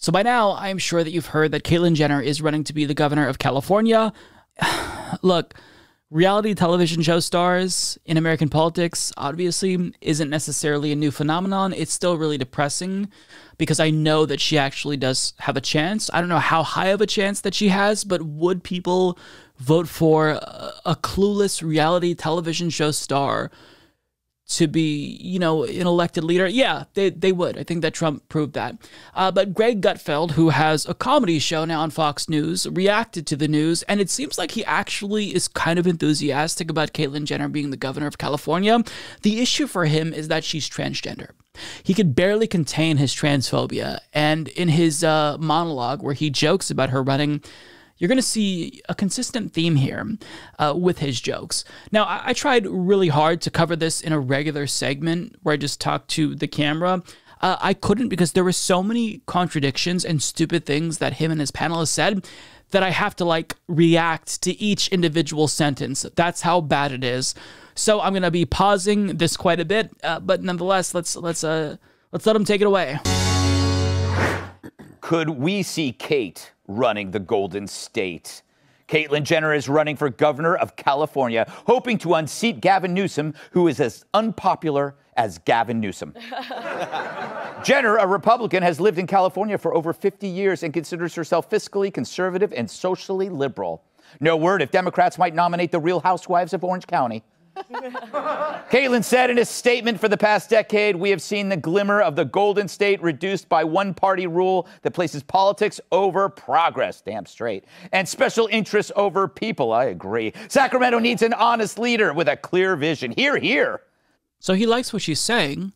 So by now, I'm sure that you've heard that Caitlyn Jenner is running to be the governor of California. Look, reality television show stars in American politics obviously isn't necessarily a new phenomenon. It's still really depressing because I know that she actually does have a chance. I don't know how high of a chance that she has, but would people vote for a clueless reality television show star to be, you know, an elected leader? Yeah, they would. I think that Trump proved that. But Greg Gutfeld, who has a comedy show now on Fox News, reacted to the news, and it seems like he actually is kind of enthusiastic about Caitlyn Jenner being the governor of California. The issue for him is that she's transgender. He could barely contain his transphobia, and in his monologue where he jokes about her running, you're going to see a consistent theme here with his jokes. Now, I tried really hard to cover this in a regular segment where I just talked to the camera. I couldn't because there were so many contradictions and stupid things that him and his panelists said that I have to like react to each individual sentence. That's how bad it is. So I'm going to be pausing this quite a bit, but nonetheless, let's let him take it away. Could we see Kate running the Golden State? Caitlyn Jenner is running for governor of California, hoping to unseat Gavin Newsom, who is as unpopular as Gavin Newsom. Jenner, a Republican, has lived in California for over 50 years and considers herself fiscally conservative and socially liberal. No word if Democrats might nominate the Real Housewives of Orange County. Caitlyn said in a statement, for the past decade, we have seen the glimmer of the Golden State reduced by one-party rule that places politics over progress, damn straight, and special interests over people. I agree. Sacramento needs an honest leader with a clear vision. Hear, hear. So he likes what she's saying.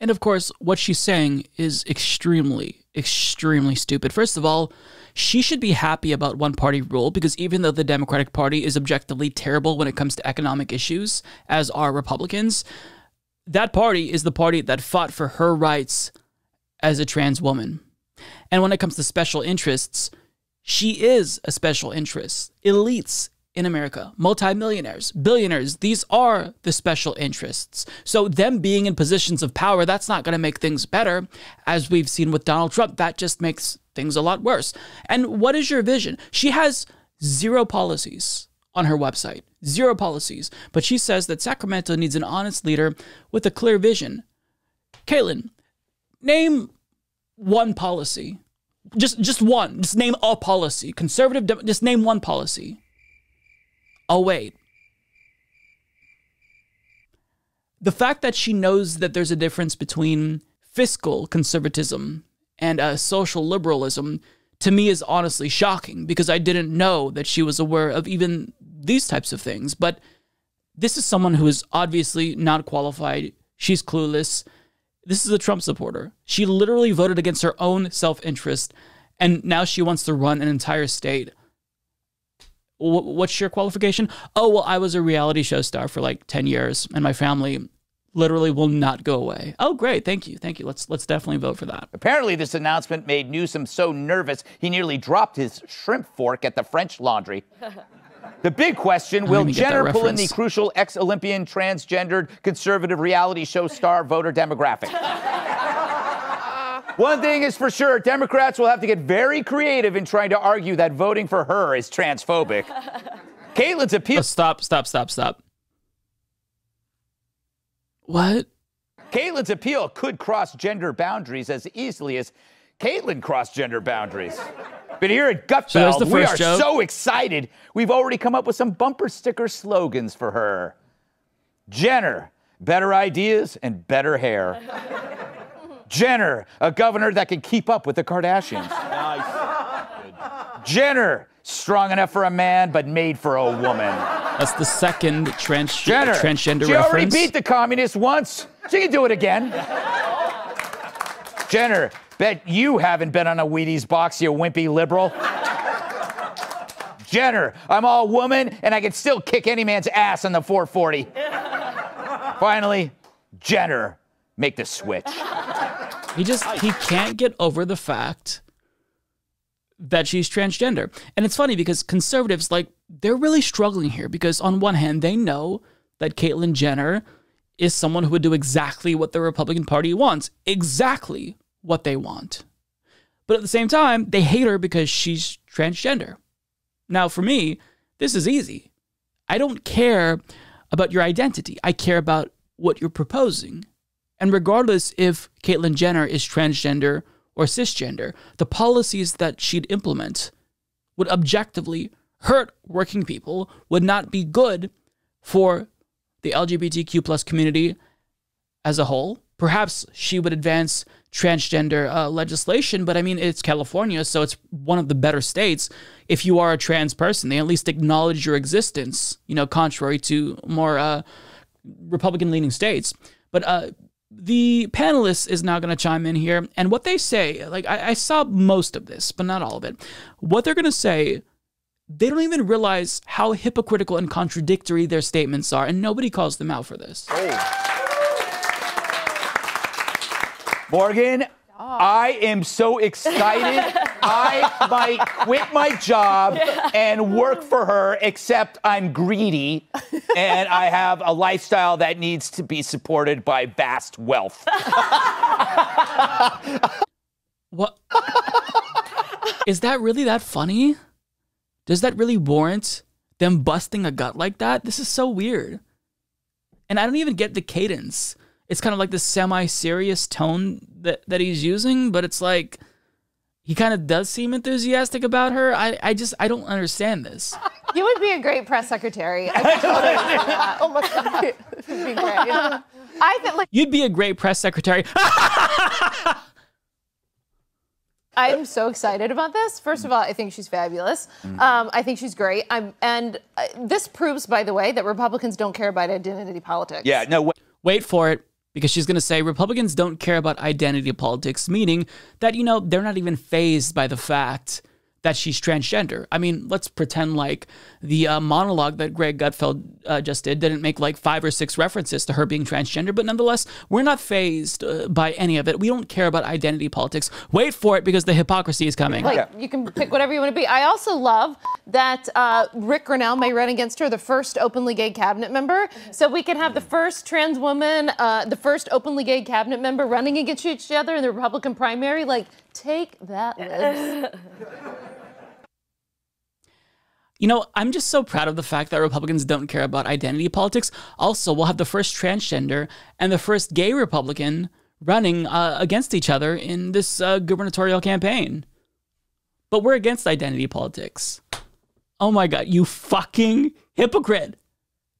And of course, what she's saying is extremely stupid. First of all, she should be happy about one-party rule because even though the Democratic Party is objectively terrible when it comes to economic issues, as are Republicans, that party is the party that fought for her rights as a trans woman. And when it comes to special interests, she is a special interest. Elites in America, multimillionaires, billionaires, these are the special interests. So them being in positions of power, that's not going to make things better. As we've seen with Donald Trump, that just makes things a lot worse. And what is your vision? She has zero policies on her website, zero policies. But she says that Sacramento needs an honest leader with a clear vision. Caitlyn, name one policy. Just one. Just name a policy. Conservative, just name one policy. Oh, wait. The fact that she knows that there's a difference between fiscal conservatism and social liberalism to me is honestly shocking because I didn't know that she was aware of even these types of things. But this is someone who is obviously not qualified. She's clueless. This is a Trump supporter. She literally voted against her own self-interest, and now she wants to run an entire state. What's your qualification? Oh, well, I was a reality show star for like 10 years and my family literally will not go away. Oh, great. Thank you. Thank you. Let's definitely vote for that. Apparently, this announcement made Newsom so nervous, he nearly dropped his shrimp fork at the French Laundry. The big question, will Jenner pull in the crucial ex-Olympian transgendered conservative reality show star voter demographic? One thing is for sure, Democrats will have to get very creative in trying to argue that voting for her is transphobic. Caitlyn's appeal... Oh, stop. What? Caitlyn's appeal could cross gender boundaries as easily as Caitlyn crossed gender boundaries. But here at Gutfeld, so we are joke. So excited, we've already come up with some bumper sticker slogans for her. Jenner, better ideas and better hair. Jenner, a governor that can keep up with the Kardashians. Nice. Good. Jenner, strong enough for a man, but made for a woman. That's the second transgender reference. She already beat the communists once. She can do it again. Jenner, bet you haven't been on a Wheaties box, you wimpy liberal. Jenner, I'm all woman, and I can still kick any man's ass on the 440. Finally, Jenner, make the switch. He can't get over the fact that she's transgender. And it's funny because conservatives, like, they're really struggling here because on one hand, they know that Caitlyn Jenner is someone who would do exactly what the Republican Party wants. Exactly what they want. But at the same time, they hate her because she's transgender. Now, for me, this is easy. I don't care about your identity. I care about what you're proposing. And regardless if Caitlyn Jenner is transgender or cisgender, the policies that she'd implement would objectively hurt working people, would not be good for the LGBTQ+ community as a whole. Perhaps she would advance transgender legislation, but I mean, it's California, so it's one of the better states. If you are a trans person, they at least acknowledge your existence, you know, contrary to more Republican-leaning states. But the panelists is now going to chime in here, and what they say, like I saw most of this, but not all of it. What they're going to say, they don't even realize how hypocritical and contradictory their statements are, and nobody calls them out for this. Hey. Morgan, I am so excited. I might quit my job and work for her, except I'm greedy and I have a lifestyle that needs to be supported by vast wealth. What? Is that really that funny? Does that really warrant them busting a gut like that? This is so weird. And I don't even get the cadence. It's kind of like this semi-serious tone that he's using, but it's like he kind of does seem enthusiastic about her. I don't understand this. You would be a great press secretary. I would totally do that. Oh my God. It'd be great. I feel like you'd be a great press secretary. I'm so excited about this. First of all, I think she's fabulous. I think she's great. And this proves, by the way, that Republicans don't care about identity politics. Yeah, no. Wait for it. Because she's going to say Republicans don't care about identity politics, meaning that, you know, they're not even fazed by the fact that she's transgender. I mean, let's pretend like the monologue that Greg Gutfeld just did didn't make like 5 or 6 references to her being transgender. But nonetheless, we're not fazed by any of it. We don't care about identity politics. Wait for it, because the hypocrisy is coming. Like, you can pick whatever you want to be. I also love that Rick Grinnell may run against her, the first openly gay cabinet member. So we can have the first trans woman, the first openly gay cabinet member running against each other in the Republican primary. Like, take that, Liz. You know, I'm just so proud of the fact that Republicans don't care about identity politics. Also, we'll have the first transgender and the first gay Republican running against each other in this gubernatorial campaign. But we're against identity politics. Oh my God, you fucking hypocrite.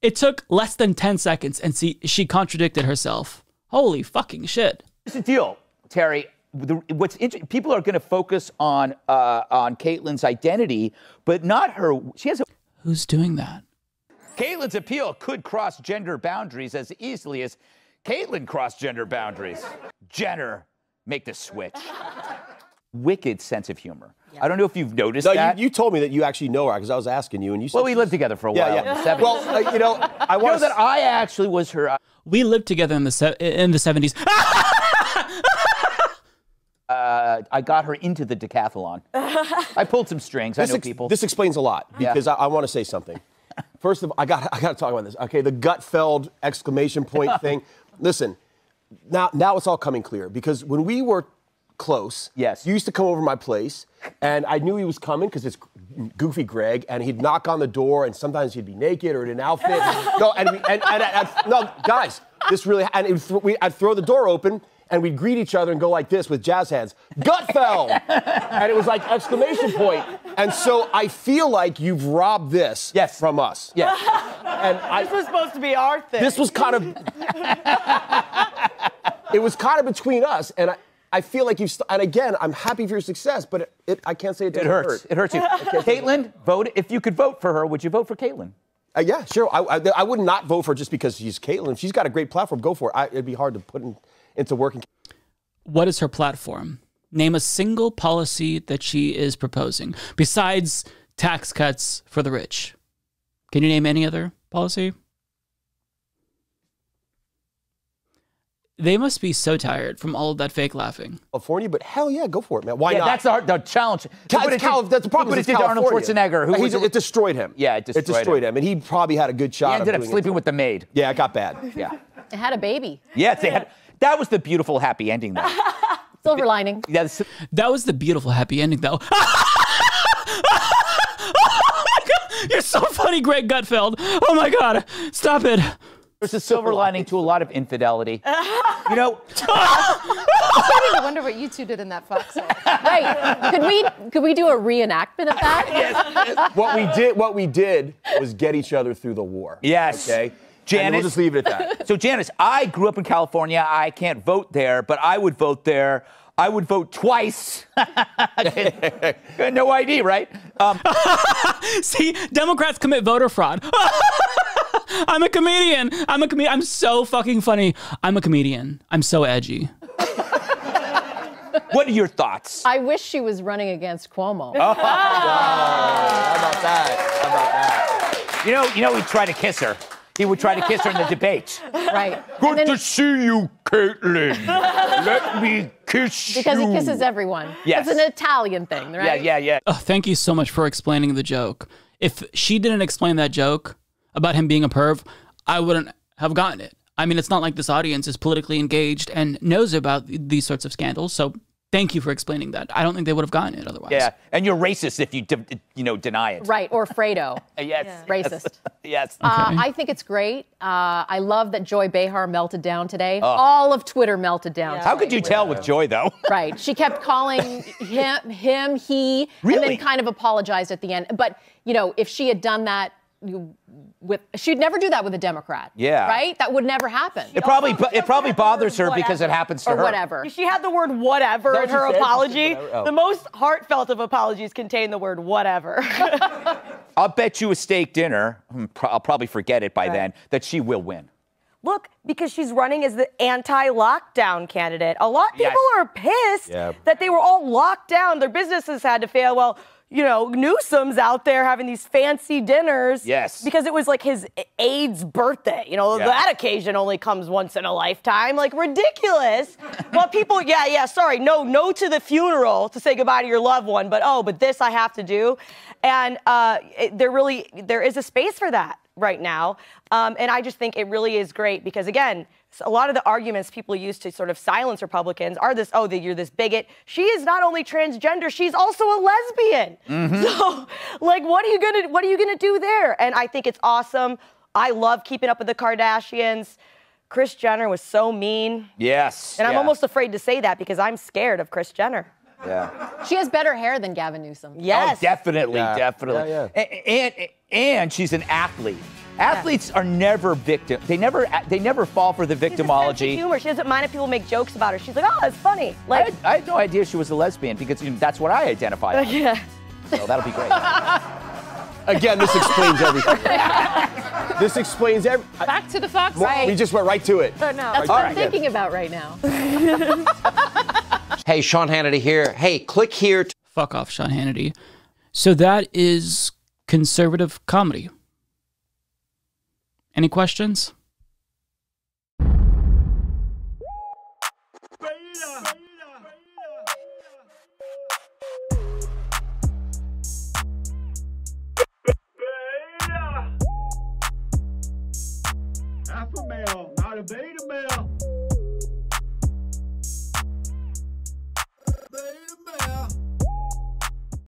It took less than 10 seconds and she contradicted herself. Holy fucking shit. Here's the deal, Terry. What's interesting, people are going to focus on Caitlyn's identity, but not her. She has a... Who's doing that? Caitlyn's appeal could cross gender boundaries as easily as Caitlyn crossed gender boundaries. Jenner, make the switch. Wicked sense of humor. Yeah. I don't know if you've noticed that. You told me that you actually know her because I was asking you, and you said... Well, we lived together for a while. Yeah, yeah. Well, you know, I want to know that I actually was her. We lived together in the 70s. I got her into the decathlon. I pulled some strings. I know people. This explains a lot, because I want to say something. First of all, I got to talk about this. Okay, the Gutfeld exclamation point thing. Listen, now it's all coming clear, because when we were close, yes, you used to come over to my place, and I knew he was coming because it's goofy Greg, and he'd knock on the door, and sometimes he'd be naked or in an outfit. Guys, this really, and I'd throw the door open. And we'd greet each other and go like this with jazz hands. Gutfeld! And it was like exclamation point. And so I feel like you've robbed this from us. Yes. And this was supposed to be our thing. This was kind of... it was kind of between us. And I feel like you've... And again, I'm happy for your success, but I can't say it doesn't hurt. It hurts you. Caitlyn, vote. If you could vote for her, would you vote for Caitlyn? Yeah, sure. I would not vote for her just because she's Caitlyn. She's got a great platform. Go for it. It'd be hard to put in... into working. What is her platform? Name a single policy that she is proposing besides tax cuts for the rich. Can you name any other policy? They must be so tired from all of that fake laughing. California, but hell yeah, go for it, man. Why not? That's the challenge. That's the problem. But it did to Arnold Schwarzenegger. It destroyed him. Yeah, it destroyed him. And he probably had a good shot. He ended up sleeping with the maid. Yeah, it got bad. Yeah. It had a baby. Yes, they had... That was the beautiful happy ending, though. Silver lining. Yes. That was the beautiful happy ending, though. You're so funny, Greg Gutfeld. Oh, my God. Stop it. There's a silver lining to a lot of infidelity. You know... I'm starting to wonder what you two did in that Fox hole. Right. Could we do a reenactment of that? Yes. What we did was get each other through the war. Yes. Okay? Janice, and we'll just leave it at that. So, Janice, I grew up in California. I can't vote there, but I would vote there. I would vote twice. No ID, right? See, Democrats commit voter fraud. I'm a comedian. I'm so fucking funny. I'm a comedian. I'm so edgy. What are your thoughts? I wish she was running against Cuomo. Oh, wow. How about that? How about that? You know, he'd try to kiss her. He would try to kiss her in the debate. Right. Good to see you, Caitlyn. Let me kiss you. Because he kisses everyone. Yes. It's an Italian thing, right? Yeah, yeah, yeah. Oh, thank you so much for explaining the joke. If she didn't explain that joke about him being a perv, I wouldn't have gotten it. I mean, it's not like this audience is politically engaged and knows about these sorts of scandals, so... Thank you for explaining that. I don't think they would have gotten it otherwise. Yeah, and you're racist if you deny it. Right, or Fredo. Yes. Yeah. Racist. Yes. Okay. I think it's great. I love that Joy Behar melted down today. All of Twitter melted down. Yeah. How could you tell with Joy, though? Right. She kept calling him, he, really? And then kind of apologized at the end. But, you know, if she had done that, she'd never do that with a Democrat. Yeah. Right? That would never happen. It probably bothers her because it happens to her. Or whatever. She had the word whatever in her apology. Oh. The most heartfelt of apologies contain the word whatever. I'll bet you a steak dinner, I'll probably forget it by then, that she will win. Look, because she's running as the anti-lockdown candidate. A lot of people are pissed that they were all locked down. Their businesses had to fail. Well, you know, Newsom's out there having these fancy dinners. Yes. Because it was like his aide's birthday. You know, that occasion only comes once in a lifetime. Like, ridiculous. Well, people, sorry. No to the funeral to say goodbye to your loved one. But, but this I have to do. And there is a space for that right now. And I just think it really is great because, again, a lot of the arguments people use to sort of silence Republicans are this, you're this bigot. She is not only transgender, she's also a lesbian. Mm-hmm. So, like, what are you gonna do there? And I think it's awesome. I love Keeping Up with the Kardashians. Kris Jenner was so mean. Yes. And I'm almost afraid to say that because I'm scared of Kris Jenner. Yeah. She has better hair than Gavin Newsom. Yes. Oh, definitely, definitely. Yeah, yeah. And she's an athlete. Athletes are never victims. They never fall for the victimology. She has humor. She doesn't mind if people make jokes about her. She's like, it's funny. Like I had no idea she was a lesbian because that's what I identify as. Yeah. So that'll be great. Again, this explains everything. This explains everything. Back to the Fox. Right. We just went right to it. Oh, no. That's what I'm thinking about right now. Hey, Sean Hannity here. Hey, click here. Fuck off, Sean Hannity. So that is conservative comedy. Any questions? Alpha male, not a beta male.